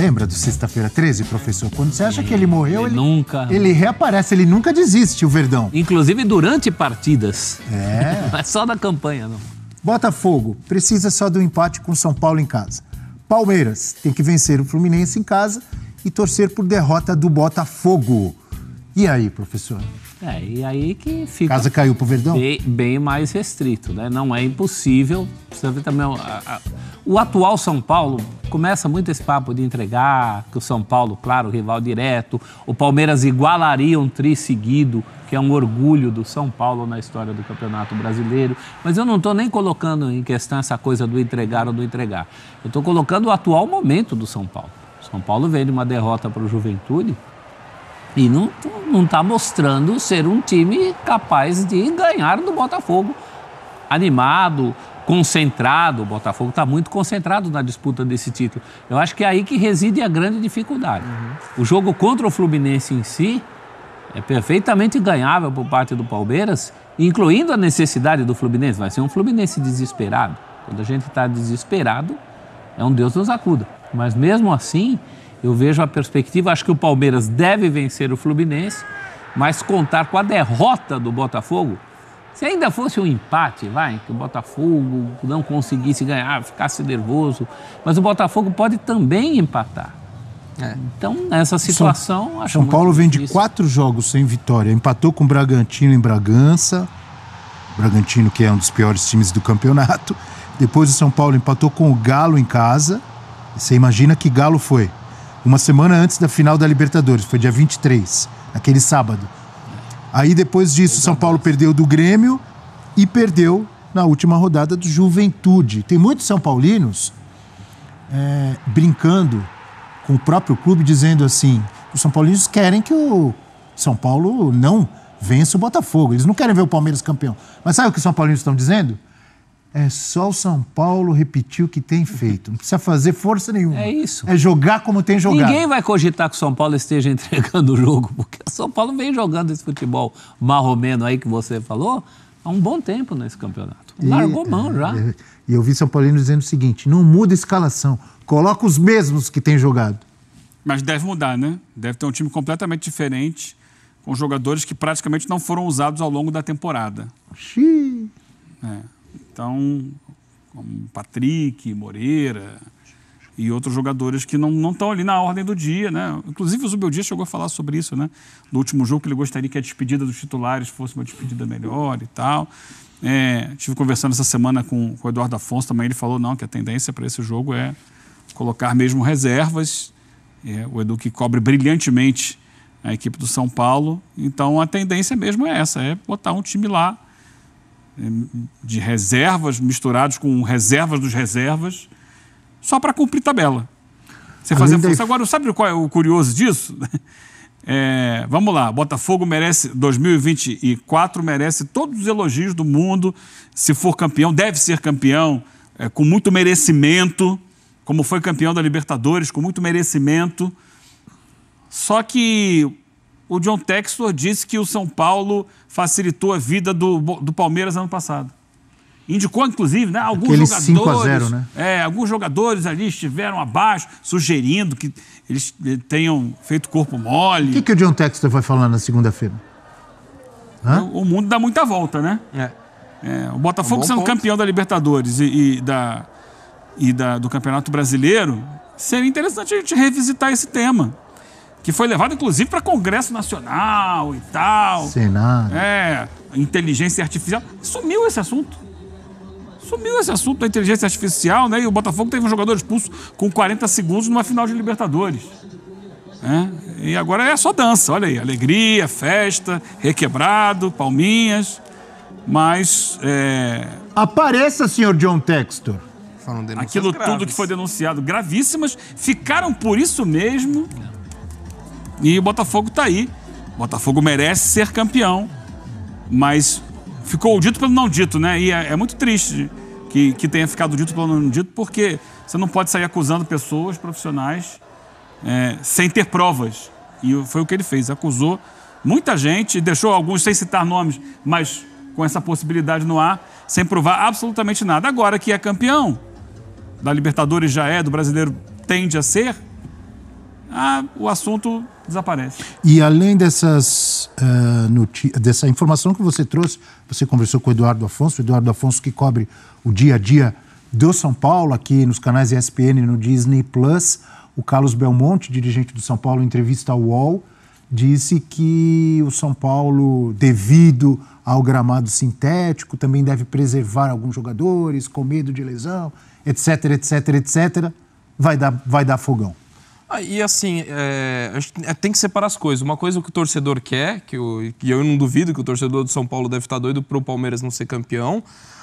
Lembra do Sexta-feira 13, professor? Quando você acha que ele morreu, ele reaparece, ele nunca desiste, o Verdão. Inclusive durante partidas. É. Não é só da campanha, não. Botafogo precisa só do empate com o São Paulo em casa. Palmeiras tem que vencer o Fluminense em casa e torcer por derrota do Botafogo. E aí, professor? É, e aí que fica... Casa caiu pro Verdão? Bem mais restrito, né? Não é impossível. Precisa ver também... O atual São Paulo começa muito esse papo de entregar, que o São Paulo, claro, rival direto. O Palmeiras igualaria um tri seguido, que é um orgulho do São Paulo na história do Campeonato Brasileiro. Mas eu não estou nem colocando em questão essa coisa do entregar ou do entregar. Eu estou colocando o atual momento do São Paulo. São Paulo veio de uma derrota para o Juventude, e não está mostrando ser um time capaz de ganhar do Botafogo. Animado, concentrado. O Botafogo está muito concentrado na disputa desse título. Eu acho que é aí que reside a grande dificuldade. Uhum. O jogo contra o Fluminense em si é perfeitamente ganhável por parte do Palmeiras, incluindo a necessidade do Fluminense. Vai ser um Fluminense desesperado. Quando a gente está desesperado, é um Deus nos acuda. Mas mesmo assim... Eu vejo a perspectiva, acho que o Palmeiras deve vencer o Fluminense, mas contar com a derrota do Botafogo, se ainda fosse um empate, vai, que o Botafogo não conseguisse ganhar, ficasse nervoso, mas o Botafogo pode também empatar. É. Então, nessa situação, acho São Paulo vem de 4 jogos sem vitória, empatou com o Bragantino em Bragança, Bragantino que é um dos piores times do campeonato, depois o São Paulo empatou com o Galo em casa, você imagina que Galo foi? Uma semana antes da final da Libertadores, foi dia 23, aquele sábado. Aí depois disso, o São Paulo perdeu do Grêmio e perdeu na última rodada do Juventude. Tem muitos São Paulinos brincando com o próprio clube, dizendo assim, os São Paulinos querem que o São Paulo não vença o Botafogo, eles não querem ver o Palmeiras campeão. Mas sabe o que os São Paulinos estão dizendo? É só o São Paulo repetir o que tem feito. Não precisa fazer força nenhuma. É isso. É jogar como tem jogado. Ninguém vai cogitar que o São Paulo esteja entregando o jogo, porque o São Paulo vem jogando esse futebol marromeno aí que você falou há um bom tempo nesse campeonato. Largou mão já. E eu vi São Paulino dizendo o seguinte, não muda a escalação, coloca os mesmos que tem jogado. Mas deve mudar, né? Deve ter um time completamente diferente, com jogadores que praticamente não foram usados ao longo da temporada. Xiii. É. Então, como Patrick Moreira e outros jogadores que não estão ali na ordem do dia, né? Inclusive o Zubildia chegou a falar sobre isso, né? No último jogo que ele gostaria que a despedida dos titulares fosse uma despedida melhor e tal. Estive conversando essa semana com o Eduardo Afonso também, ele falou não, que a tendência para esse jogo é colocar mesmo reservas. O Edu que cobre brilhantemente a equipe do São Paulo. Então a tendência mesmo é essa, é botar um time lá de reservas misturados com reservas dos reservas só para cumprir tabela. Você fazer força. Agora, sabe qual é o curioso disso? Vamos lá, Botafogo merece 2024, merece todos os elogios do mundo, se for campeão, deve ser campeão com muito merecimento, como foi campeão da Libertadores, com muito merecimento. Só que o John Textor disse que o São Paulo facilitou a vida do Palmeiras ano passado. Indicou, inclusive, né, alguns jogadores... 5-0, né? Alguns jogadores ali estiveram abaixo, sugerindo que eles tenham feito corpo mole. O que o John Textor vai falar na segunda-feira? O mundo dá muita volta, né? O Botafogo sendo campeão da Libertadores e do Campeonato Brasileiro, seria interessante a gente revisitar esse tema. Que foi levado, inclusive, para Congresso Nacional e tal. Senado. Inteligência artificial. Sumiu esse assunto. Sumiu esse assunto da inteligência artificial, né? E o Botafogo teve um jogador expulso com 40 segundos numa final de Libertadores. E agora é só dança, olha aí. Alegria, festa, requebrado, palminhas. Mas... Apareça, senhor John Textor. Aquilo graves. Tudo que foi denunciado, gravíssimas, ficaram por isso mesmo... E o Botafogo tá aí. O Botafogo merece ser campeão. Mas ficou o dito pelo não dito, né? E é muito triste que tenha ficado o dito pelo não dito, porque você não pode sair acusando pessoas, profissionais, sem ter provas. E foi o que ele fez. Acusou muita gente, deixou alguns, sem citar nomes, mas com essa possibilidade no ar, sem provar absolutamente nada. Agora que é campeão, da Libertadores já do Brasileiro tende a ser... o assunto desaparece. E além dessas, dessa informação que você trouxe, você conversou com o Eduardo Afonso que cobre o dia a dia do São Paulo, aqui nos canais ESPN, no Disney+. O Carlos Belmonte, dirigente do São Paulo, em entrevista ao UOL, disse que o São Paulo, devido ao gramado sintético, também deve preservar alguns jogadores com medo de lesão, etc, etc, etc. Vai dar fogão. E assim, tem que separar as coisas. Uma coisa que o torcedor quer, que eu não duvido que o torcedor do São Paulo deve estar doido para o Palmeiras não ser campeão,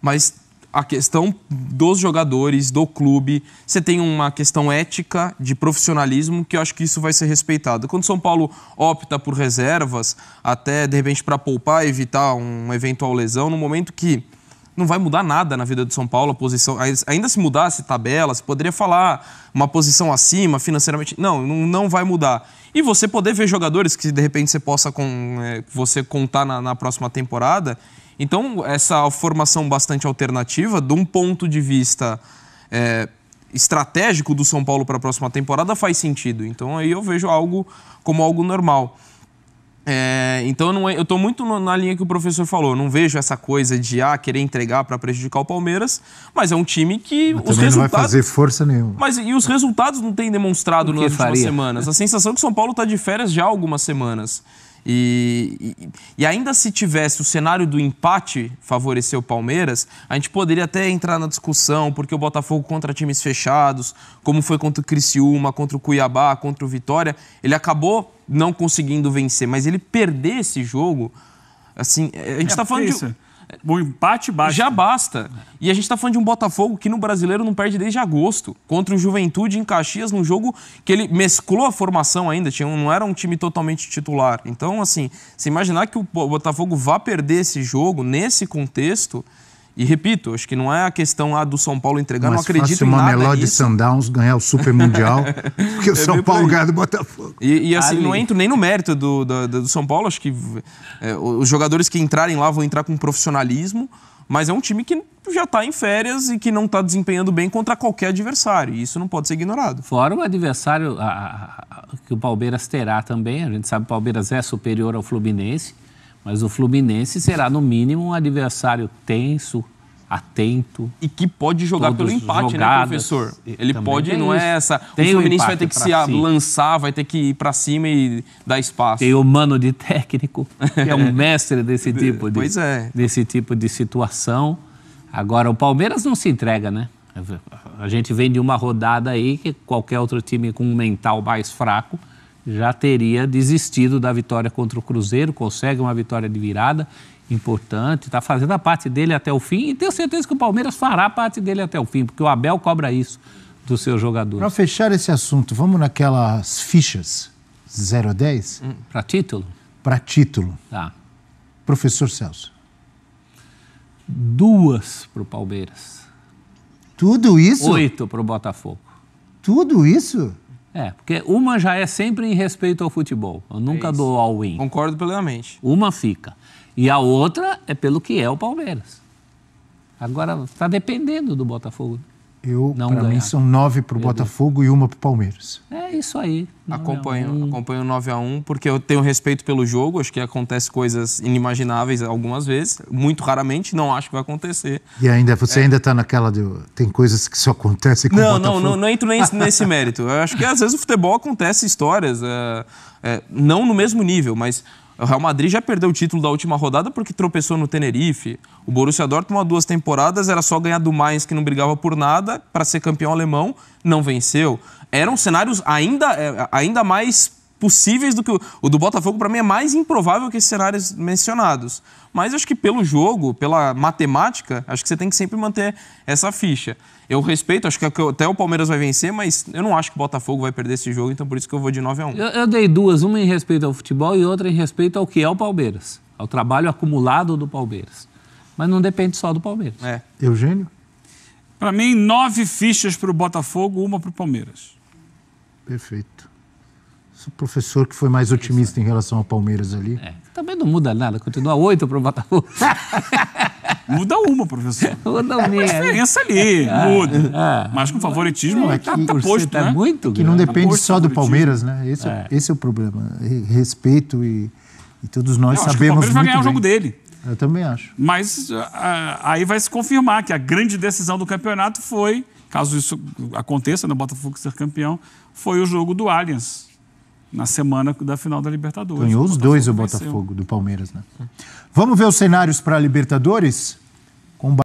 mas a questão dos jogadores, do clube, você tem uma questão ética, de profissionalismo, que eu acho que isso vai ser respeitado. Quando o São Paulo opta por reservas, até de repente para poupar, evitar uma eventual lesão, no momento que não vai mudar nada na vida do São Paulo, a posição, ainda se mudasse tabela, se poderia falar uma posição acima financeiramente, não vai mudar. E você poder ver jogadores que de repente você possa você contar na próxima temporada. Então, essa formação bastante alternativa, de um ponto de vista estratégico do São Paulo para a próxima temporada, faz sentido. Então, aí eu vejo algo como algo normal. Então, eu estou muito na linha que o professor falou. Não vejo essa coisa de querer entregar para prejudicar o Palmeiras, mas é um time que os resultados... não vai fazer força nenhuma. Mas e os resultados não têm demonstrado nas últimas semanas. A sensação é que o São Paulo está de férias já há algumas semanas. E ainda se tivesse o cenário do empate favorecer o Palmeiras, a gente poderia até entrar na discussão, porque o Botafogo contra times fechados, como foi contra o Criciúma, contra o Cuiabá, contra o Vitória, ele acabou não conseguindo vencer, mas ele perder esse jogo, assim, a gente está falando de... o empate basta. Já basta. E a gente está falando de um Botafogo que no Brasileiro não perde desde agosto, contra o Juventude em Caxias, num jogo que ele mesclou a formação ainda, não era um time totalmente titular. Então, assim, se imaginar que o Botafogo vá perder esse jogo nesse contexto, e repito, acho que não é a questão do São Paulo entregar, não acredito em nada nisso. Mas fácil uma Sundowns ganhar o Super Mundial, porque o São Paulo ganha do Botafogo. E assim, não entro nem no mérito do São Paulo, acho que os jogadores que entrarem lá vão entrar com profissionalismo, mas é um time que já está em férias e que não está desempenhando bem contra qualquer adversário, e isso não pode ser ignorado. Fora o adversário que o Palmeiras terá também, a gente sabe que o Palmeiras é superior ao Fluminense, mas o Fluminense será, no mínimo, um adversário tenso, atento. E que pode jogar pelo empate, jogadas, né, professor? Ele pode, não é essa... Tem o Fluminense vai ter que se lançar, vai ter que ir para cima e dar espaço. Tem o mano de técnico, que é um mestre desse tipo de, desse tipo de situação. Agora, o Palmeiras não se entrega, né? A gente vem de uma rodada aí que qualquer outro time com um mental mais fraco já teria desistido da vitória contra o Cruzeiro, consegue uma vitória de virada importante, está fazendo a parte dele até o fim e tenho certeza que o Palmeiras fará a parte dele até o fim, porque o Abel cobra isso dos seus jogadores. Para fechar esse assunto, vamos naquelas fichas 0 a 10? Para título? Para título. Tá. Professor Celso. 2 para o Palmeiras. Tudo isso? 8 para o Botafogo. Tudo isso? Porque uma já é sempre em respeito ao futebol. Eu nunca dou all-in. Concordo plenamente. Uma fica. E a outra é pelo que é o Palmeiras. Agora, está dependendo do Botafogo. Para mim, são 9 para o Botafogo e 1 para o Palmeiras. É isso aí. Acompanho 9 a 1, porque eu tenho respeito pelo jogo. Acho que acontece coisas inimagináveis algumas vezes. Muito raramente, não acho que vai acontecer. E ainda você ainda está naquela... Tem coisas que só acontecem com o Botafogo. Não entro nem nesse mérito. Eu acho que às vezes o futebol acontece histórias. Não no mesmo nível, mas... O Real Madrid já perdeu o título da última rodada porque tropeçou no Tenerife. O Borussia Dortmund, há 2 temporadas, era só ganhar do Mainz, que não brigava por nada, para ser campeão alemão, não venceu. Eram cenários ainda mais possíveis do que o do Botafogo. Para mim, é mais improvável que esses cenários mencionados. Mas acho que pelo jogo, pela matemática, acho que você tem que sempre manter essa ficha. Eu respeito, acho que até o Palmeiras vai vencer, mas eu não acho que o Botafogo vai perder esse jogo, então por isso que eu vou de 9 a 1. Eu dei 2, uma em respeito ao futebol e outra em respeito ao que é o Palmeiras, ao trabalho acumulado do Palmeiras. Mas não depende só do Palmeiras. Eugênio? Para mim, 9 fichas para o Botafogo, 1 para o Palmeiras. Perfeito. O professor que foi mais otimista em relação ao Palmeiras ali. Também não muda nada, continua 8 para o Botafogo. Muda uma, professor. Muda uma. Tem uma diferença ali, muda. Mas com favoritismo tá posto, né? Muito que não depende só do Palmeiras, né? Esse é o problema. Respeito e todos nós sabemos muito bem. O Palmeiras vai ganhar o jogo dele. Eu também acho. Mas aí vai se confirmar que a grande decisão do campeonato foi, caso isso aconteça, no Botafogo ser campeão, foi o jogo do Allianz, na semana da final da Libertadores. Ganhou os dois o Botafogo do Palmeiras, né? Vamos ver os cenários para a Libertadores?